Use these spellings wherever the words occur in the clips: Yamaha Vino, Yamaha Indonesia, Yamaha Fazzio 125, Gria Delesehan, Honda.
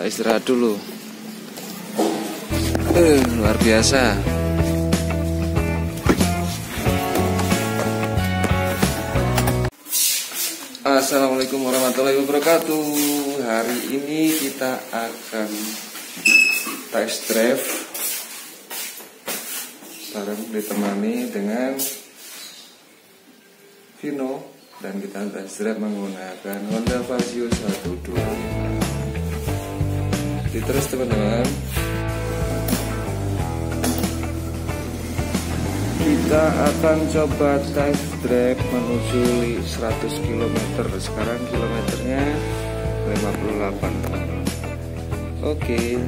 tak istirahat dulu. Luar biasa. Assalamualaikum warahmatullahi wabarakatuh. Hari ini kita akan test drive bareng ditemani dengan Vino, dan kita test drive menggunakan Honda Fazzio 125. Jadi terus teman-teman, kita akan coba test drive menuju 100 km. Sekarang kilometernya 58 teman-teman. Oke,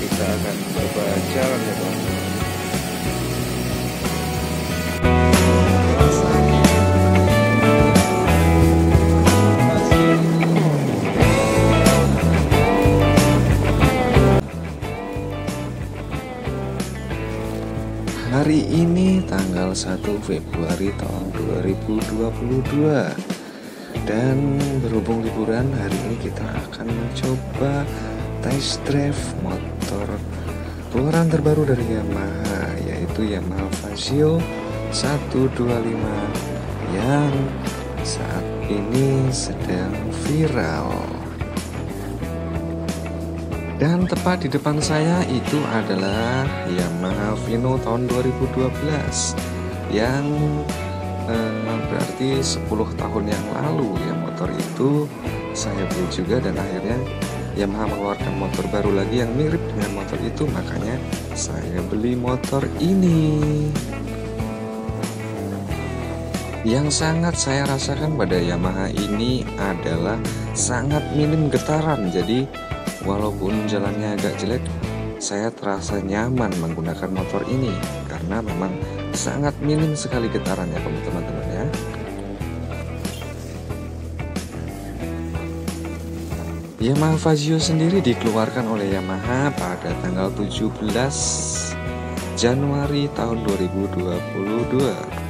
kita akan coba jalan ya teman-teman. Hari ini tanggal 1 Februari tahun 2022, dan berhubung liburan, hari ini kita akan mencoba test drive motor keluaran terbaru dari Yamaha, yaitu Yamaha Fazzio 125 yang saat ini sedang viral. Dan tepat di depan saya itu adalah Yamaha Vino tahun 2012 yang berarti 10 tahun yang lalu ya, motor itu saya beli juga, dan akhirnya Yamaha mengeluarkan motor baru lagi yang mirip dengan motor itu, makanya saya beli motor ini. Yang sangat saya rasakan pada Yamaha ini adalah sangat minim getaran, jadi walaupun jalannya agak jelek, saya terasa nyaman menggunakan motor ini karena memang sangat minim sekali getarannya, teman-teman ya. Yamaha Fazzio sendiri dikeluarkan oleh Yamaha pada tanggal 17 Januari tahun 2022.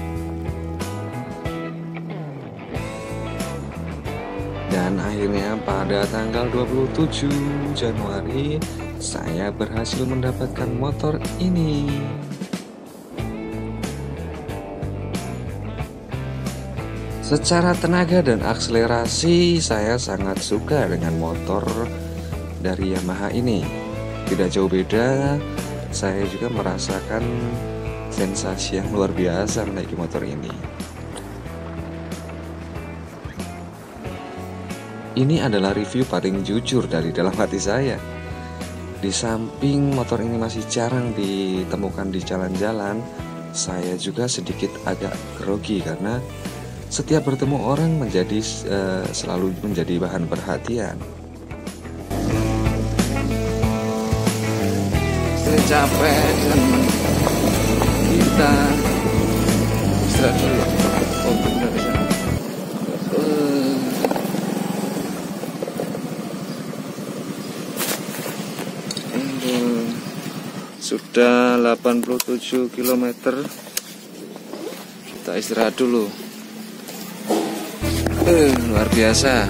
Dan akhirnya pada tanggal 27 Januari saya berhasil mendapatkan motor ini. Secara tenaga dan akselerasi saya sangat suka dengan motor dari Yamaha ini. Tidak jauh beda, saya juga merasakan sensasi yang luar biasa menaiki motor ini. Ini adalah review paling jujur dari dalam hati saya. Di samping motor ini masih jarang ditemukan di jalan-jalan, saya juga sedikit agak grogi karena setiap bertemu orang selalu menjadi bahan perhatian. Saya capek dan kita istirahat dulu. Sudah 87 km. Kita istirahat dulu. Luar biasa.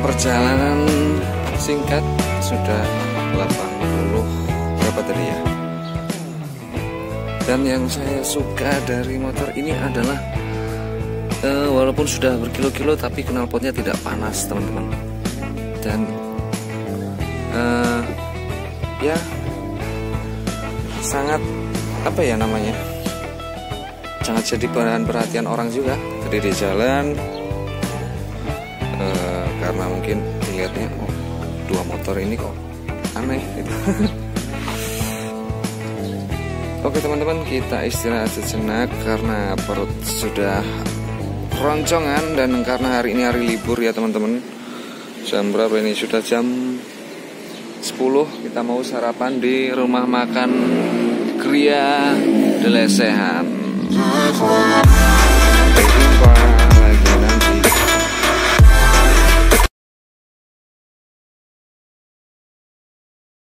Perjalanan singkat sudah 80 berapa tadi ya. Dan yang saya suka dari motor ini adalah walaupun sudah berkilo-kilo, tapi knalpotnya tidak panas teman-teman. Dan ya sangat apa ya namanya, sangat jadi bahan perhatian orang juga jadi di jalan, karena mungkin dilihatnya oh, dua motor ini kok aneh gitu. Oke teman-teman, kita istirahat sejenak karena perut sudah roncongan, dan karena hari ini hari libur ya teman-teman. Jam berapa ini? Sudah jam 10. Kita mau sarapan di rumah makan Gria Delesehan.